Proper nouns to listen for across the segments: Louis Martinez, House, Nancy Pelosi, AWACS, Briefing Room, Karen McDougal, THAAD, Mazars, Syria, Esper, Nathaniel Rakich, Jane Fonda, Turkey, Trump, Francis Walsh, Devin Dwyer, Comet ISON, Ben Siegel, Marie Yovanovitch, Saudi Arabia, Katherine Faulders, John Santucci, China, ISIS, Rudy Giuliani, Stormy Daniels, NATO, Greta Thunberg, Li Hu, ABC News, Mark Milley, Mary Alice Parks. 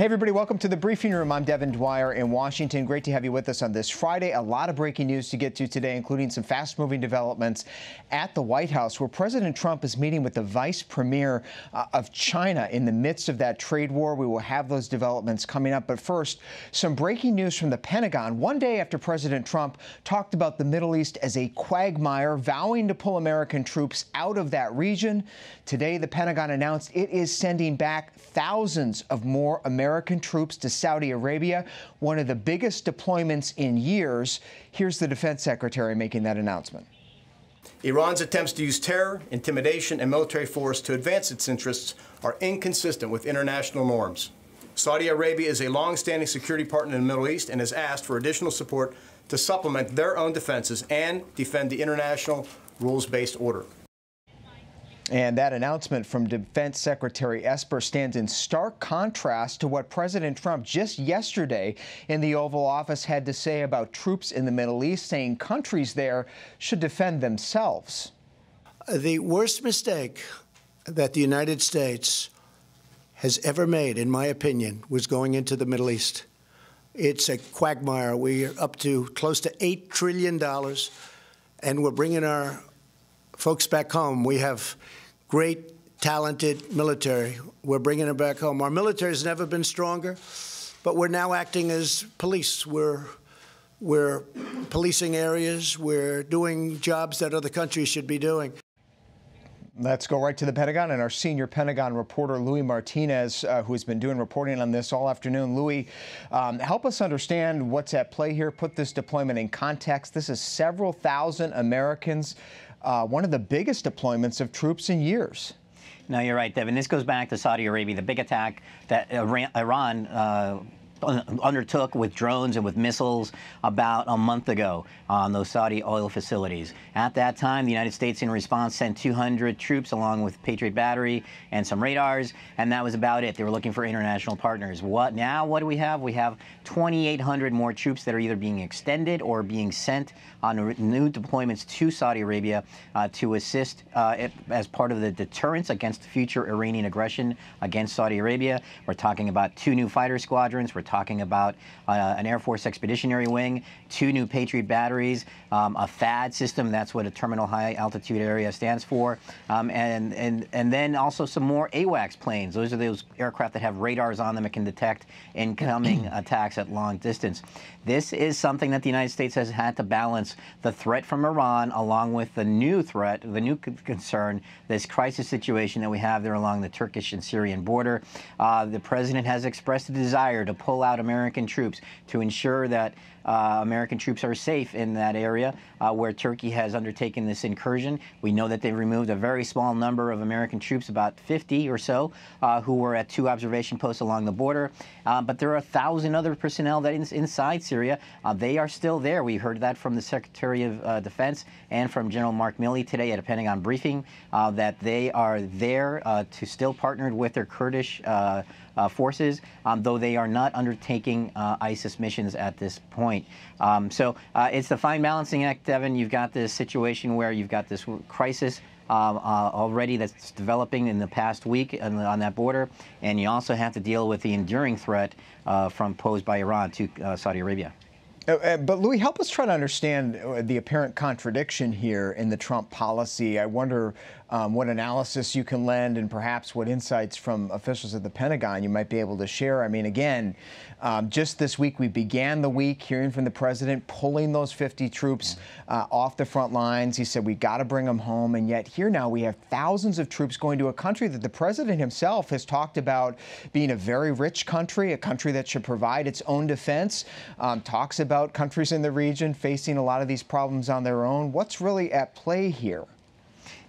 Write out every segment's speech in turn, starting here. Hey, everybody. Welcome to The Briefing Room. I'm Devin Dwyer in Washington. Great to have you with us on this Friday. A lot of breaking news to get to today, including some fast-moving developments at the White House, where President Trump is meeting with the vice premier of China in the midst of that trade war. We will have those developments coming up. But first, some breaking news from the Pentagon. One day after President Trump talked about the Middle East as a quagmire, vowing to pull American troops out of that region, today the Pentagon announced it is sending back thousands of more American troops to Saudi Arabia, one of the biggest deployments in years. Here's the defense secretary making that announcement. Iran's attempts to use terror, intimidation, and military force to advance its interests are inconsistent with international norms. Saudi Arabia is a long-standing security partner in the Middle East and has asked for additional support to supplement their own defenses and defend the international rules-based order. And that announcement from Defense Secretary Esper stands in stark contrast to what President Trump just yesterday in the Oval Office had to say about troops in the Middle East, saying countries there should defend themselves. The worst mistake that the United States has ever made, in my opinion, was going into the Middle East. It's a quagmire. We're up to close to $8 trillion, and we're bringing our folks back home. We have great, talented military. We're bringing it back home. Our military has never been stronger, but we're now acting as police. We're policing areas. We're doing jobs that other countries should be doing. Let's go right to the Pentagon and our senior Pentagon reporter, Louis Martinez, who has been doing reporting on this all afternoon. Louis, help us understand what's at play here. Put this deployment in context. This is several thousand Americans. One of the biggest deployments of troops in years. No, you're right, Devin. This goes back to Saudi Arabia, the big attack that Iran undertook with drones and with missiles about a month ago on those Saudi oil facilities. At that time, the United States, in response, sent 200 troops along with Patriot battery and some radars, and that was about it. They were looking for international partners. What now? What do we have? We have 2,800 more troops that are either being extended or being sent on new deployments to Saudi Arabia to assist as part of the deterrence against future Iranian aggression against Saudi Arabia. We're talking about 2 new fighter squadrons. We're talking about an Air Force Expeditionary Wing, 2 new Patriot batteries, a THAAD system. That's what a terminal high altitude area stands for. And then also some more AWACS planes. Those are those aircraft that have radars on them that can detect incoming attacks at long distance. This is something that the United States has had to balance, the threat from Iran along with the new threat, the new concern, this crisis situation that we have there along the Turkish and Syrian border. The president has expressed a desire to pull out American troops to ensure that American troops are safe in that area where Turkey has undertaken this incursion. We know that they removed a very small number of American troops, about 50 or so, who were at 2 observation posts along the border. But there are 1,000 other personnel that inside Syria. They are still there. We heard that from the Secretary of Defense and from General Mark Milley today at a Pentagon briefing that they are there to still partnered with their Kurdish forces, though they are not undertaking ISIS missions at this point. It's the fine balancing act, Devin. You've got this situation where you've got this crisis already that's developing in the past week on that border, and you also have to deal with the enduring threat posed by Iran to Saudi Arabia. But, Louis, help us try to understand the apparent contradiction here in the Trump policy. I wonder what analysis you can lend and perhaps what insights from officials at the Pentagon you might be able to share. I mean, again, just this week we began the week hearing from the president pulling those 50 troops off the front lines. He said, we got to bring them home. And yet here now we have thousands of troops going to a country that the president himself has talked about being a very rich country, a country that should provide its own defense, talks about countries in the region facing a lot of these problems on their own. What's really at play here?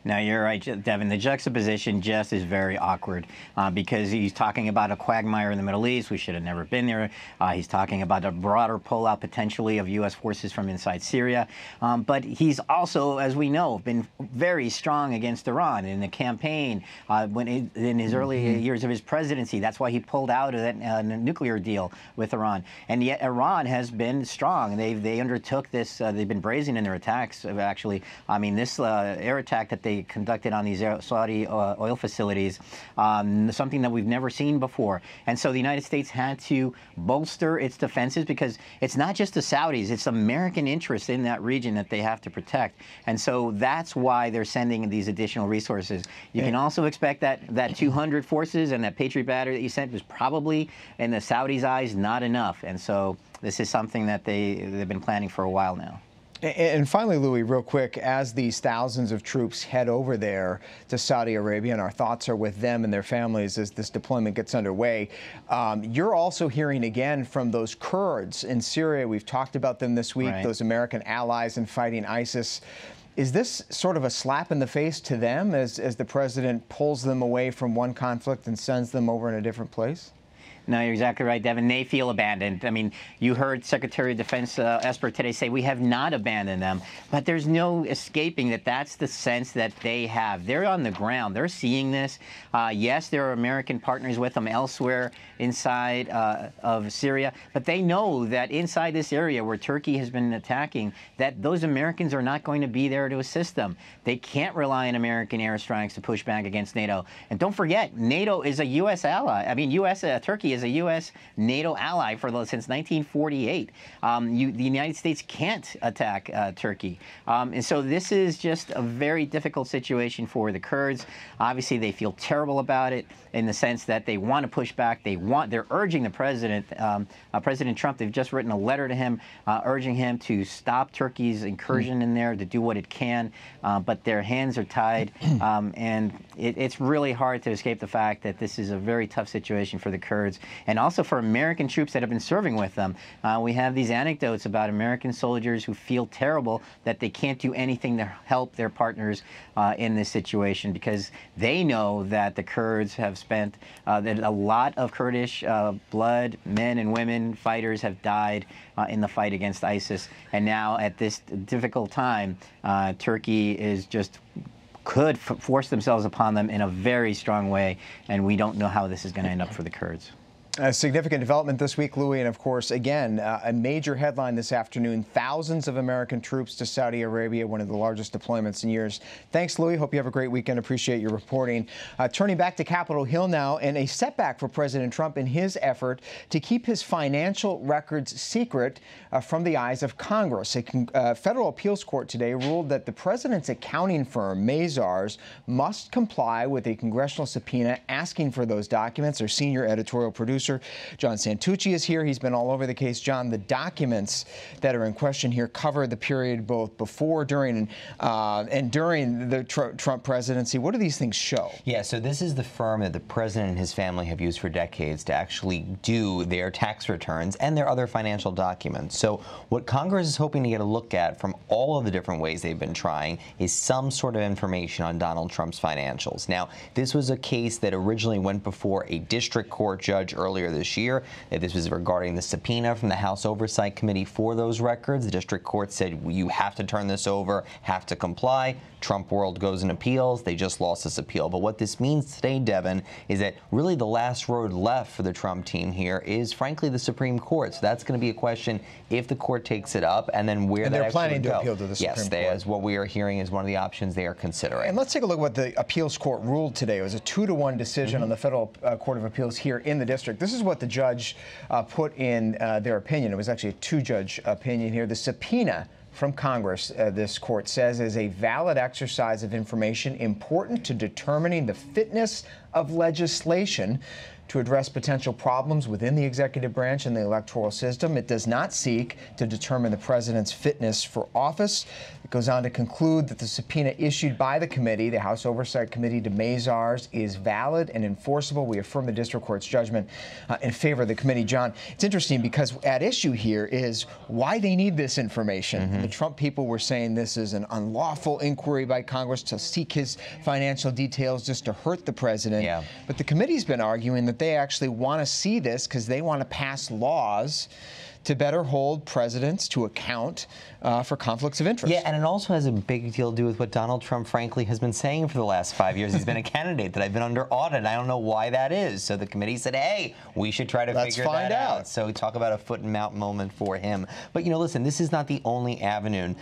No, you're right, Devin. The juxtaposition just is very awkward because he's talking about a quagmire in the Middle East. We should have never been there. He's talking about a broader pullout potentially of U.S. forces from inside Syria. But he's also, as we know, been very strong against Iran in the campaign in his early years of his presidency. That's why he pulled out of that nuclear deal with Iran. And yet Iran has been strong. They undertook this. They've been brazen in their attacks, actually. I mean, this air attack that they they conducted on these Saudi oil facilities, something that we've never seen before. And so the United States had to bolster its defenses, because it's not just the Saudis, it's American interests in that region that they have to protect. And so that's why they're sending these additional resources. You can also expect that 200 forces and that Patriot batter that you sent was probably, in the Saudis' eyes, not enough. And so this is something that they've been planning for a while now. And finally, Louis, real quick, as these thousands of troops head over there to Saudi Arabia, and our thoughts are with them and their families as this deployment gets underway, you're also hearing again from those Kurds in Syria. We've talked about them this week, those American allies in fighting ISIS. Is this sort of a slap in the face to them as the president pulls them away from one conflict and sends them over in a different place? No, you're exactly right, Devin. They feel abandoned. I mean, you heard Secretary of Defense Esper today say, we have not abandoned them. But there's no escaping that that's the sense that they have. They're on the ground. They're seeing this. Yes, there are American partners with them elsewhere inside of Syria. But they know that inside this area where Turkey has been attacking, that those Americans are not going to be there to assist them. They can't rely on American airstrikes to push back against NATO. And don't forget, NATO is a U.S. ally. I mean, Turkey is a U.S. NATO ally since 1948. The United States can't attack Turkey. And so this is just a very difficult situation for the Kurds. Obviously, they feel terrible about it in the sense that they want to push back. They're urging the president, President Trump. They've just written a letter to him, urging him to stop Turkey's incursion in there, to do what it can. But their hands are tied. And it's really hard to escape the fact that this is a very tough situation for the Kurds, and also for American troops that have been serving with them. We have these anecdotes about American soldiers who feel terrible that they can't do anything to help their partners in this situation, because they know that the Kurds have spent that a lot of Kurdish blood, men and women, fighters have died in the fight against ISIS. And now at this difficult time, Turkey is just could force themselves upon them in a very strong way, and we don't know how this is going to end up for the Kurds. A significant development this week, Louis, and of course, again, a major headline this afternoon, thousands of American troops to Saudi Arabia, one of the largest deployments in years. Thanks, Louis. Hope you have a great weekend. Appreciate your reporting. Turning back to Capitol Hill now, and a setback for President Trump in his effort to keep his financial records secret from the eyes of Congress. A federal appeals court today ruled that the president's accounting firm, Mazars, must comply with a congressional subpoena asking for those documents. Our senior editorial producer, John Santucci, is here. He's been all over the case. John, the documents that are in question here cover the period both before, during, and during the Trump presidency. What do these things show? Yeah, so this is the firm that the president and his family have used for decades to actually do their tax returns and their other financial documents. So what Congress is hoping to get a look at from all of the different ways they've been trying is some sort of information on Donald Trump's financials. Now, this was a case that originally went before a district court judge earlier this year. This was regarding the subpoena from the House Oversight Committee for those records. The district court said, you have to turn this over, have to comply. Trump world goes and appeals. They just lost this appeal. But what this means today, Devin, is that really the last road left for the Trump team here is, frankly, the Supreme Court. So that's going to be a question if the court takes it up and then where that actually would go. And they're planning to appeal to the Supreme Court. Yes, as what we are hearing is one of the options they are considering. And let's take a look at what the appeals court ruled today. It was a 2-to-1 decision on the Federal Court of Appeals here in the district. This is what the judge put in their opinion. It was actually a 2-judge opinion here. The subpoena from Congress, this court says, is a valid exercise of information important to determining the fitness of legislation to address potential problems within the executive branch and the electoral system. It does not seek to determine the president's fitness for office. It goes on to conclude that the subpoena issued by the committee, the House Oversight Committee, to Mazars, is valid and enforceable. We affirm the district court's judgment in favor of the committee. John, it's interesting because at issue here is why they need this information. The Trump people were saying this is an unlawful inquiry by Congress to seek his financial details just to hurt the president. Yeah. But the committee's been arguing that they actually want to see this because they want to pass laws to better hold presidents to account for conflicts of interest. Yeah, and it also has a big deal to do with what Donald Trump, frankly, has been saying for the last 5 years. He's been a candidate that I've been under audit. I don't know why that is. So the committee said, hey, we should try to figure that out. So talk about a foot-in-mouth moment for him. But, you know, listen, this is not the only avenue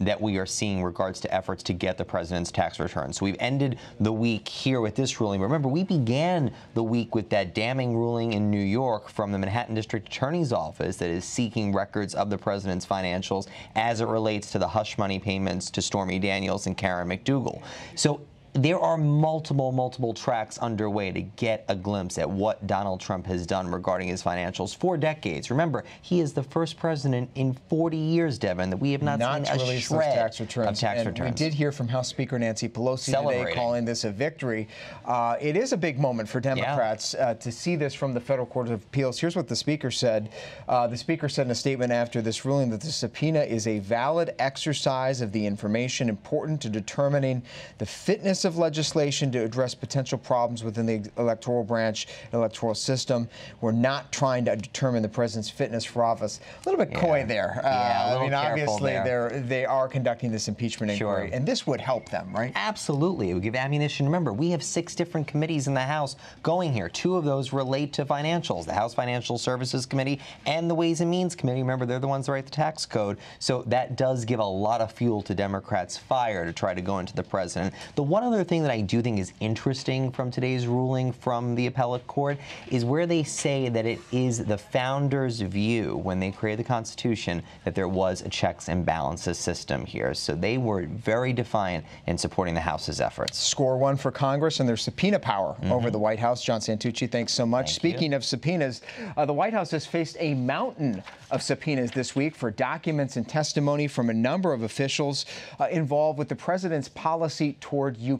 that we are seeing in regards to efforts to get the president's tax return. So we've ended the week here with this ruling. Remember, we began the week with that damning ruling in New York from the Manhattan District Attorney's Office that is seeking records of the president's financials as it relates to the hush money payments to Stormy Daniels and Karen McDougal. So there are multiple tracks underway to get a glimpse at what Donald Trump has done regarding his financials for decades. Remember, he is the first president in 40 years, Devin, that we have not seen a shred of tax returns. We did hear from House Speaker Nancy Pelosi today calling this a victory. It is a big moment for Democrats to see this from the Federal Court of Appeals. Here's what the Speaker said. The Speaker said in a statement after this ruling that the subpoena is a valid exercise of the information important to determining the fitness of legislation to address potential problems within the electoral branch and electoral system. We're not trying to determine the president's fitness for office. A little bit coy there. I mean, obviously, they are conducting this impeachment inquiry, and this would help them, right? Absolutely. It would give ammunition. Remember, we have 6 different committees in the House going here. 2 of those relate to financials, the House Financial Services Committee and the Ways and Means Committee. Remember, they're the ones that write the tax code. So that does give a lot of fuel to Democrats' fire to try to go into the president. The one other thing that I do think is interesting from today's ruling from the appellate court is where they say that it is the founders' view when they created the Constitution that there was a checks and balances system here. So they were very defiant in supporting the House's efforts. Score 1 for Congress and their subpoena power over the White House. John Santucci, thanks so much. Speaking of subpoenas, the White House has faced a mountain of subpoenas this week for documents and testimony from a number of officials involved with the president's policy toward Ukraine.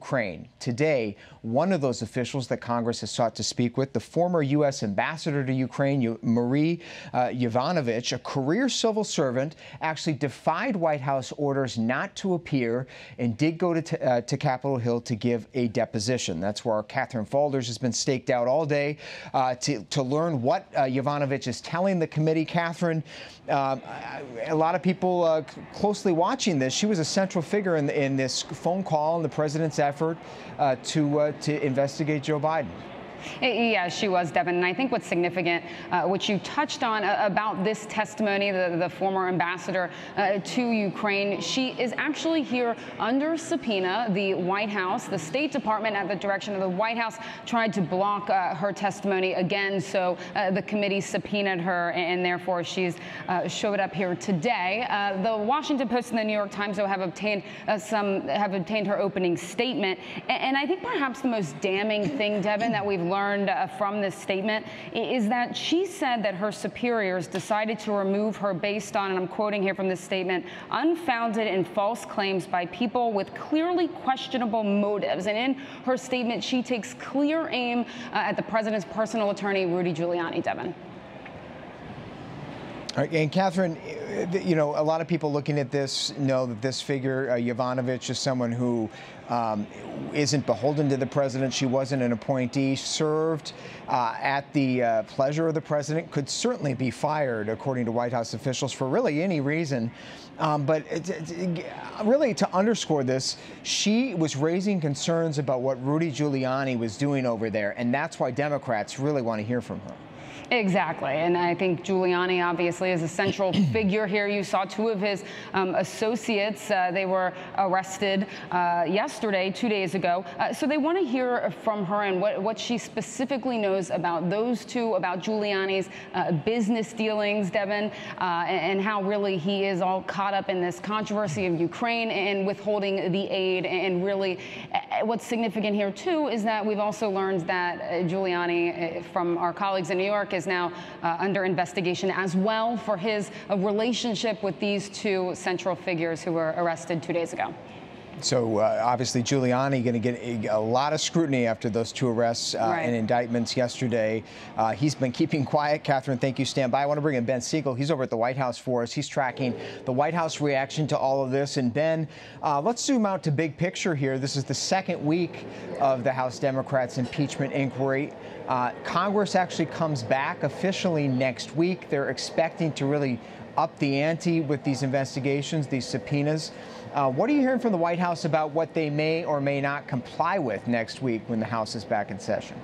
Today, one of those officials that Congress has sought to speak with, the former U.S. ambassador to Ukraine, Marie Yovanovitch, a career civil servant, actually defied White House orders not to appear and did go to Capitol Hill to give a deposition. That's where Katherine Faulders has been staked out all day to learn what Yovanovitch is telling the committee. Katherine, a lot of people closely watching this. She was a central figure in this phone call and the president's effort to investigate Joe Biden. Yeah, she was, Devin. And I think what's significant, which you touched on about this testimony, the former ambassador to Ukraine, she is actually here under subpoena. The White House, the State Department, at the direction of the White House, tried to block her testimony again. So the committee subpoenaed her, and therefore she's showed up here today. The Washington Post and the New York Times, though, have obtained her opening statement. And I think perhaps the most damning thing, Devin, that we've learned from this statement is that she said that her superiors decided to remove her based on, and I'm quoting here from this statement, unfounded and false claims by people with clearly questionable motives. And in her statement, she takes clear aim at the president's personal attorney, Rudy Giuliani, Devin. All right, and Katherine, you know, a lot of people looking at this know that this figure, Yovanovitch, is someone who isn't beholden to the president. She wasn't an appointee, served at the pleasure of the president, could certainly be fired, according to White House officials, for really any reason. But really, to underscore this, she was raising concerns about what Rudy Giuliani was doing over there, and that's why Democrats really want to hear from her. Exactly. And I think Giuliani obviously is a central figure here. You saw 2 of his associates. They were arrested yesterday, 2 days ago. So they want to hear from her and what she specifically knows about those 2, about Giuliani's business dealings, Devin, and how really he is all caught up in this controversy of Ukraine and withholding the aid. And really what's significant here, too, is that we've also learned that Giuliani, from our colleagues in New York, is now under investigation as well for his relationship with these 2 central figures who were arrested 2 days ago. So obviously Giuliani going to get a lot of scrutiny after those two arrests and indictments yesterday. He's been keeping quiet. Catherine, thank you. Stand by. I want to bring in Ben Siegel. He's over at the White House for us. He's tracking the White House reaction to all of this. And Ben, let's zoom out to big picture here. This is the second week of the House Democrats' impeachment inquiry. Congress actually comes back officially next week. They're expecting to really up the ante with these investigations, these subpoenas. What are you hearing from the White House about what they may or may not comply with next week when the House is back in session?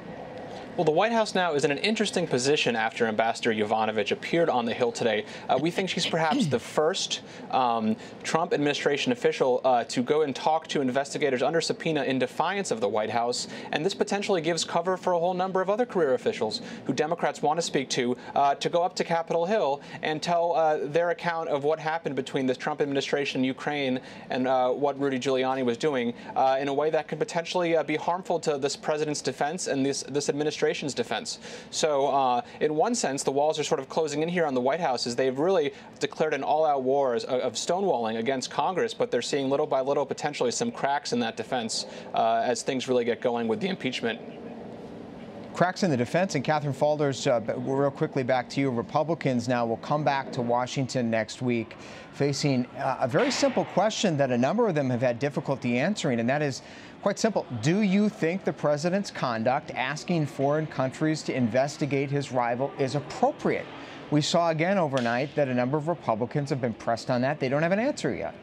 Well, the White House now is in an interesting position after Ambassador Yovanovitch appeared on the Hill today. We think she's perhaps the first Trump administration official to go and talk to investigators under subpoena in defiance of the White House. And this potentially gives cover for a whole number of other career officials who Democrats want to speak to go up to Capitol Hill and tell their account of what happened between the Trump administration, Ukraine, and what Rudy Giuliani was doing in a way that could potentially be harmful to this president's defense and this administration defense. So in one sense, the walls are sort of closing in here on the White House as they've really declared an all-out war of stonewalling against Congress, but they're seeing little by little potentially some cracks in that defense as things really get going with the impeachment. Cracks in the defense. And Katherine Faulders, real quickly back to you. Republicans now will come back to Washington next week facing a very simple question that a number of them have had difficulty answering, and that is quite simple. Do you think the president's conduct asking foreign countries to investigate his rival is appropriate? We saw again overnight that a number of Republicans have been pressed on that. They don't have an answer yet.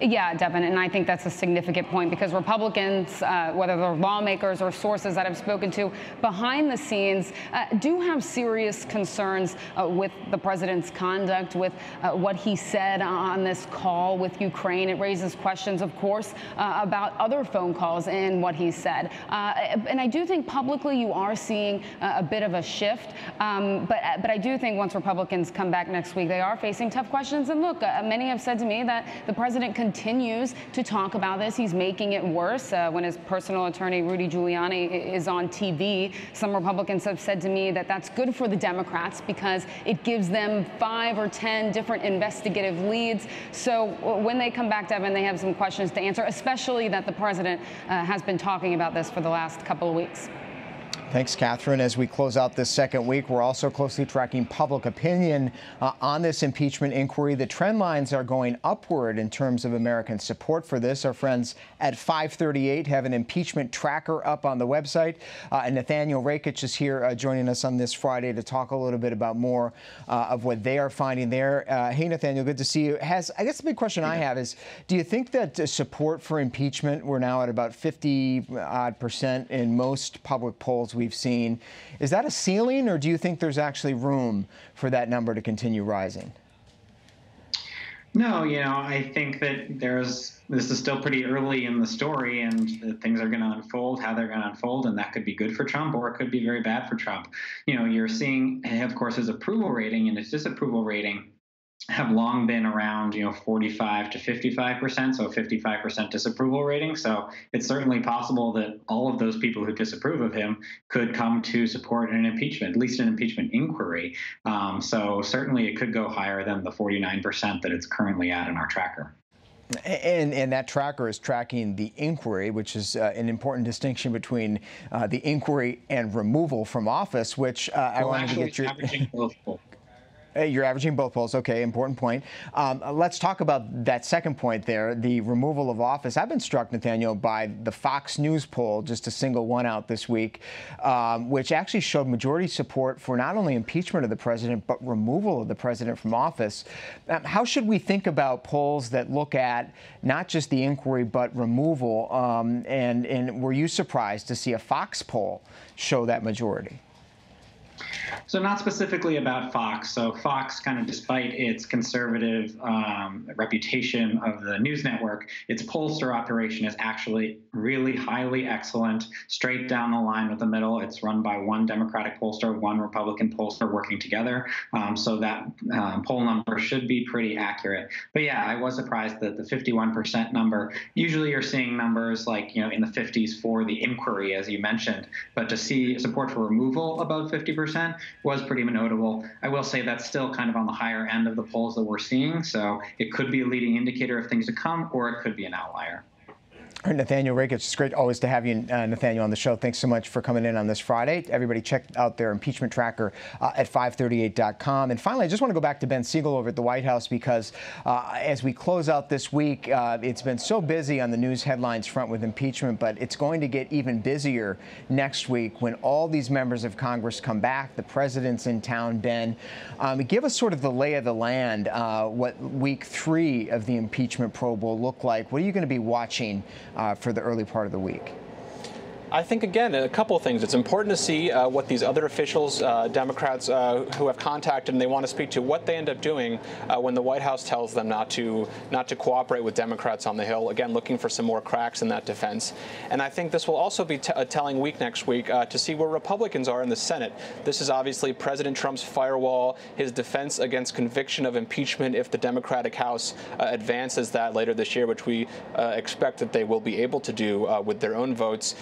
Yeah, Devin, and I think that's a significant point because Republicans, whether they're lawmakers or sources that I've spoken to behind the scenes, do have serious concerns with the president's conduct, with what he said on this call with Ukraine. It raises questions, of course, about other phone calls and what he said. And I do think publicly you are seeing a bit of a shift, but I do think once Republicans come back next week, they are facing tough questions. And look, many have said to me that the president continues to talk about this. He's making it worse. When his personal attorney, Rudy Giuliani, is on TV, some Republicans have said to me that that's good for the Democrats because it gives them 5 or 10 different investigative leads. So when they come back, Devin, they have some questions to answer, especially that the president has been talking about this for the last couple of weeks. Thanks, Catherine. As we close out this second week, we're also closely tracking public opinion on this impeachment inquiry. The trend lines are going upward in terms of American support for this. Our friends at 538 have an impeachment tracker up on the website. And Nathaniel Rakich is here joining us on this Friday to talk a little bit about more of what they are finding there. Hey, Nathaniel, good to see you. I guess the big question I have is, do you think that support for impeachment, we're now at about 50% in most public polls we've seen. Is that a ceiling, or do you think there's actually room for that number to continue rising? No, I think that this is still pretty early in the story, and things are going to unfold, how they're going to unfold, and that could be good for Trump, or it could be very bad for Trump. You're seeing, of course, his approval rating and his disapproval rating have long been around, 45% to 55%, so a 55% disapproval rating. So it's certainly possible that all of those people who disapprove of him could come to support an impeachment, at least an impeachment inquiry. So certainly it could go higher than the 49% that it's currently at in our tracker. And that tracker is tracking the inquiry, which is an important distinction between the inquiry and removal from office, which I wanted to get your... You're averaging both polls. Okay, important point. Let's talk about that second point there, the removal of office. I've been struck, Nathaniel, by the Fox News poll, just a single one out this week, which actually showed majority support for not only impeachment of the president, but removal of the president from office. How should we think about polls that look at not just the inquiry, but removal? And were you surprised to see a Fox poll show that majority? So not specifically about Fox. So Fox, kind of despite its conservative reputation of the news network, its pollster operation is actually really highly excellent, straight down the line with the middle. It's run by one Democratic pollster, one Republican pollster working together. So that poll number should be pretty accurate. But yeah, I was surprised that the 51% number, usually you're seeing numbers like, in the 50s for the inquiry, as you mentioned, but to see support for removal above 50%, was pretty notable. I will say that's still kind of on the higher end of the polls that we're seeing, so it could be a leading indicator of things to come, or it could be an outlier. Nathaniel Rakich, it's great always to have you, Nathaniel, on the show. Thanks so much for coming in on this Friday. Everybody check out their impeachment tracker at 538.com. And finally, I just want to go back to Ben Siegel over at the White House, because as we close out this week, it's been so busy on the news headlines front with impeachment, but it's going to get even busier next week when all these members of Congress come back. The president's in town, Ben. Give us sort of the lay of the land, what week three of the impeachment probe will look like. What are you going to be watching for the early part of the week? I think, again, a couple of things. It's important to see what these other officials, Democrats who have contacted and they want to speak to, what they end up doing when the White House tells them not to cooperate with Democrats on the Hill. Again, looking for some more cracks in that defense. And I think this will also be a telling week next week to see where Republicans are in the Senate. This is obviously President Trump's firewall, his defense against conviction of impeachment if the Democratic House advances that later this year, which we expect that they will be able to do with their own votes.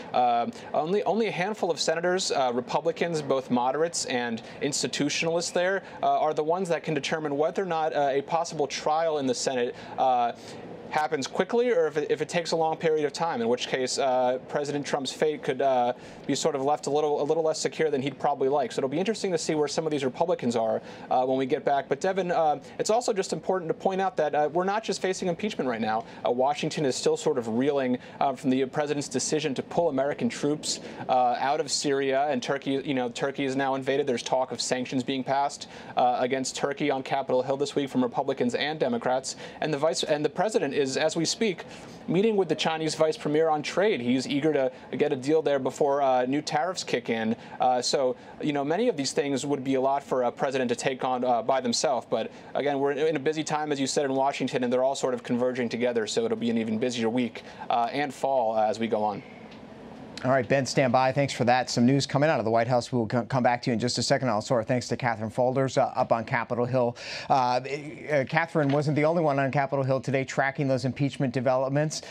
Only a handful of senators, Republicans, both moderates and institutionalists there, are the ones that can determine whether or not a possible trial in the Senate happens quickly or if it takes a long period of time, in which case President Trump's fate could be sort of left a little less secure than he'd probably like. So it'll be interesting to see where some of these Republicans are when we get back. But, Devin, it's also just important to point out that we're not just facing impeachment right now. Washington is still sort of reeling from the president's decision to pull American troops out of Syria and Turkey. You know, Turkey is now invaded. There's talk of sanctions being passed against Turkey on Capitol Hill this week from Republicans and Democrats. And the president is, as we speak, meeting with the Chinese vice premier on trade. He's eager to get a deal there before new tariffs kick in. So, you know, many of these things would be a lot for a president to take on by themselves. But again, we're in a busy time, as you said, in Washington, and they're all sort of converging together. So it'll be an even busier week and fall as we go on. All right, Ben, stand by. Thanks for that. Some news coming out of the White House. We'll come back to you in just a second. Also, our thanks to Katherine Faulders up on Capitol Hill. Katherine wasn't the only one on Capitol Hill today tracking those impeachment developments.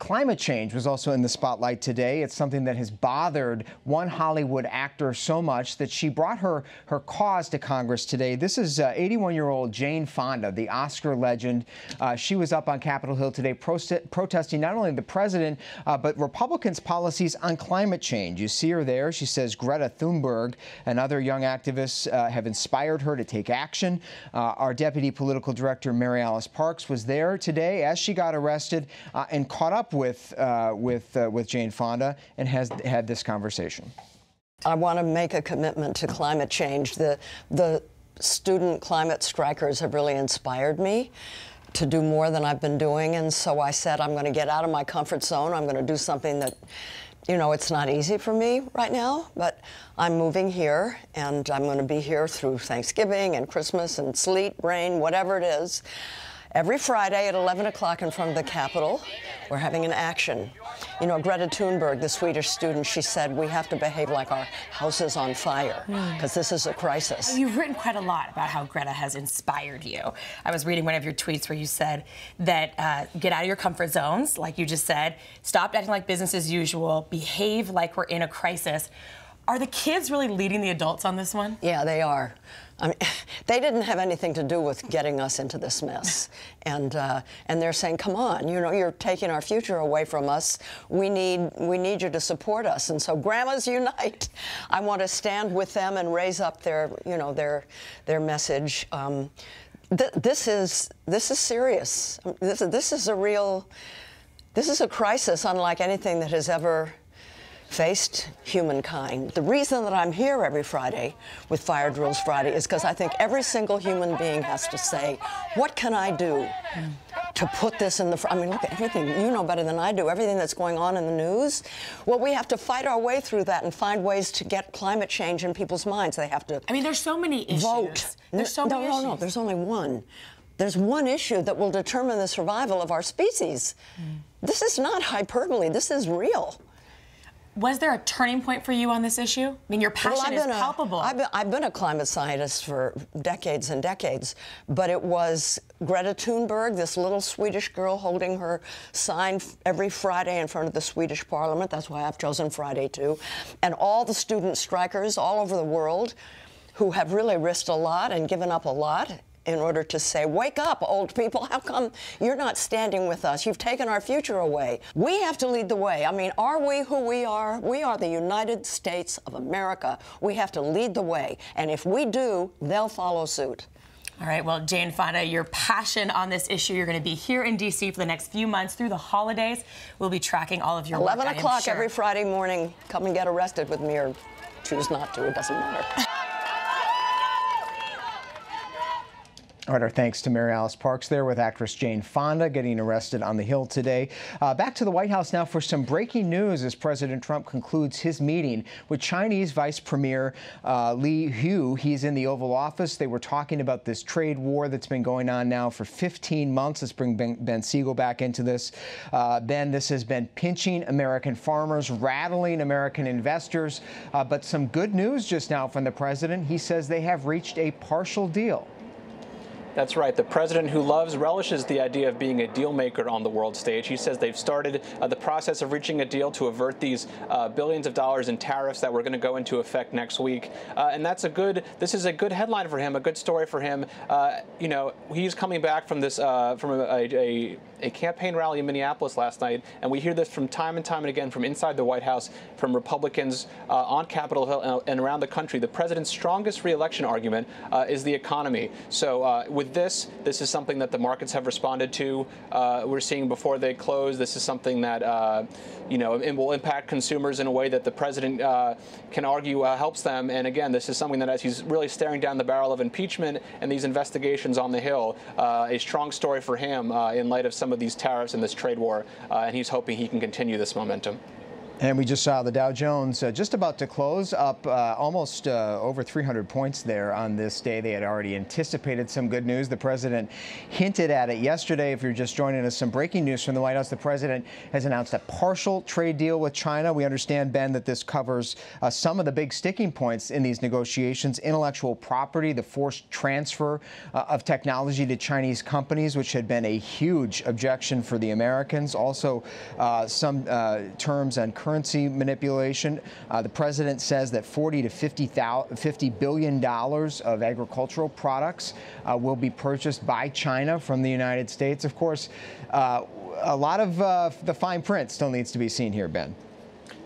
Climate change was also in the spotlight today. It's something that has bothered one Hollywood actor so much that she brought her cause to Congress today. This is 81-year-old Jane Fonda, the Oscar legend. She was up on Capitol Hill today protesting not only the president, but Republicans' policies on climate change. You see her there. She says Greta Thunberg and other young activists have inspired her to take action. Our deputy political director, Mary Alice Parks, was there today as she got arrested and caught up with Jane Fonda and has had this conversation. I want to make a commitment to climate change. The student climate strikers have really inspired me to do more than I've been doing. And so I said, I'm going to get out of my comfort zone. I'm going to do something that, you know, it's not easy for me right now, but I'm moving here and I'm going to be here through Thanksgiving and Christmas and sleet, rain, whatever it is. Every Friday at 11 o'clock in front of the Capitol, we're having an action. You know, Greta Thunberg, the Swedish student, she said, we have to behave like our house is on fire, because this is a crisis. You've written quite a lot about how Greta has inspired you. I was reading one of your tweets where you said that get out of your comfort zones, like you just said, stop acting like business as usual, behave like we're in a crisis. Are the kids really leading the adults on this one? Yeah, they are. I mean, they didn't have anything to do with getting us into this mess. And they're saying, come on, you know, you're taking our future away from us. We need you to support us. And so grandmas unite. I want to stand with them and raise up their, you know, their message. This is serious. This is a real, this is a crisis unlike anything that has ever faced humankind. The reason that I'm here every Friday with Fire Drills Friday is because I think every single human being has to say, what can I do to put this in the front? I mean, look at everything. You know better than I do, everything that's going on in the news. Well, we have to fight our way through that and find ways to get climate change in people's minds. They have to. I mean, there's so many issues. Vote. There's so many issues. No, there's only one. There's one issue that will determine the survival of our species. This is not hyperbole. This is real. Was there a turning point for you on this issue? I mean, your passion is palpable. I've been a climate scientist for decades and decades, but it was Greta Thunberg, this little Swedish girl holding her sign every Friday in front of the Swedish Parliament. That's why I've chosen Friday, too. And all the student strikers all over the world who have really risked a lot and given up a lot in order to say, wake up, old people. How come you're not standing with us? You've taken our future away. We have to lead the way. I mean, are we who we are? We are the United States of America. We have to lead the way. And if we do, they'll follow suit. All right. Well, Jane Fonda, your passion on this issue, you're going to be here in D.C. for the next few months through the holidays. We'll be tracking all of your work, 11 o'clock sure. Every Friday morning. Come and get arrested with me or choose not to. It doesn't matter. All right, our thanks to Mary Alice Parks there with actress Jane Fonda getting arrested on the Hill today. Back to the White House now for some breaking news as President Trump concludes his meeting with Chinese Vice Premier Li Hu. He's in the Oval Office. They were talking about this trade war that's been going on now for 15 months. Let's bring Ben Siegel back into this. Ben, this has been pinching American farmers, rattling American investors, but some good news just now from the president. He says they have reached a partial deal. That's right. The president, who relishes the idea of being a deal maker on the world stage, he says they've started the process of reaching a deal to avert these billions of dollars in tariffs that were going to go into effect next week. And that's a good. This is a good headline for him, a good story for him. You know, he's coming back from this from a campaign rally in Minneapolis last night, and we hear this from time and time again from inside the White House, from Republicans on Capitol Hill and around the country. The president's strongest re-election argument is the economy. So with this is something that the markets have responded to. We're seeing before they close. This is something that, you know, it will impact consumers in a way that the president can argue helps them. And again, this is something that, as he's really staring down the barrel of impeachment and these investigations on the Hill, a strong story for him in light of some of these tariffs and this trade war. And he's hoping he can continue this momentum. And we just saw the Dow Jones just about to close up almost over 300 points there on this day. They had already anticipated some good news. The president hinted at it yesterday. If you're just joining us, some breaking news from the White House. The president has announced a partial trade deal with China. We understand, Ben, that this covers some of the big sticking points in these negotiations: intellectual property, the forced transfer of technology to Chinese companies, which had been a huge objection for the Americans. Also, some terms on currency manipulation. The president says that $40 to $50 billion of agricultural products will be purchased by China from the United States. Of course, a lot of the fine print still needs to be seen here, Ben.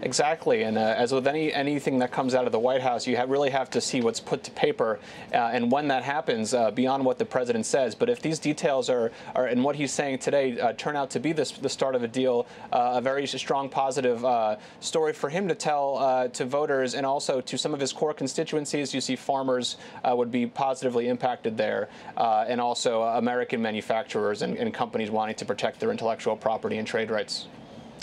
Exactly. And as with anything that comes out of the White House, you really have to see what's put to paper and when that happens beyond what the president says. But if these details are and what he's saying today turn out to be the start of a deal, a very strong, positive story for him to tell to voters and also to some of his core constituencies. You see farmers would be positively impacted there and also American manufacturers and companies wanting to protect their intellectual property and trade rights.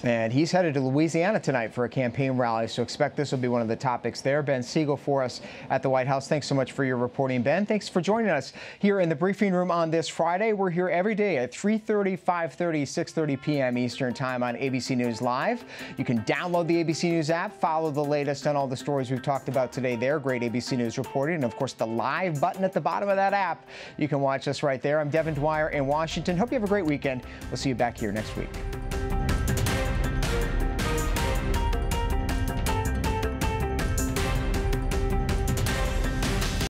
And he's headed to Louisiana tonight for a campaign rally, so expect this will be one of the topics there. Ben Siegel for us at the White House. Thanks so much for your reporting, Ben. Thanks for joining us here in the briefing room on this Friday. We're here every day at 3:30, 5:30, 6:30 p.m. Eastern Time on ABC News Live. You can download the ABC News app, follow the latest on all the stories we've talked about today there. Great ABC News reporting. And, of course, the live button at the bottom of that app. You can watch us right there. I'm Devin Dwyer in Washington. Hope you have a great weekend. We'll see you back here next week.